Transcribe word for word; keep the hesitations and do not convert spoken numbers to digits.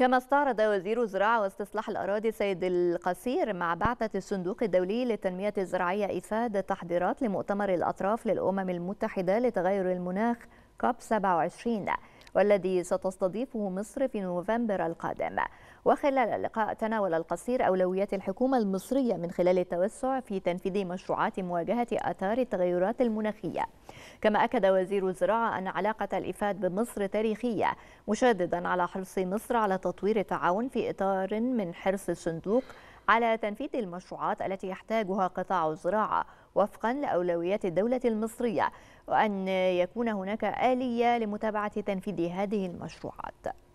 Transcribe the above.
كما استعرض وزير الزراعة واستصلاح الأراضي سيد القصير مع بعثة الصندوق الدولي للتنمية الزراعية إيفاد تحضيرات لمؤتمر الأطراف للأمم المتحدة لتغير المناخ كوب سبعة وعشرين، والذي ستستضيفه مصر في نوفمبر القادم. وخلال اللقاء تناول القصير أولويات الحكومة المصرية من خلال التوسع في تنفيذ مشروعات مواجهة آثار التغيرات المناخية. كما أكد وزير الزراعة أن علاقة الإيفاد بمصر تاريخية، مشددا على حرص مصر على تطوير التعاون في إطار من حرص الصندوق على تنفيذ المشروعات التي يحتاجها قطاع الزراعة وفقا لأولويات الدولة المصرية، وأن يكون هناك آلية لمتابعة تنفيذ هذه المشروعات.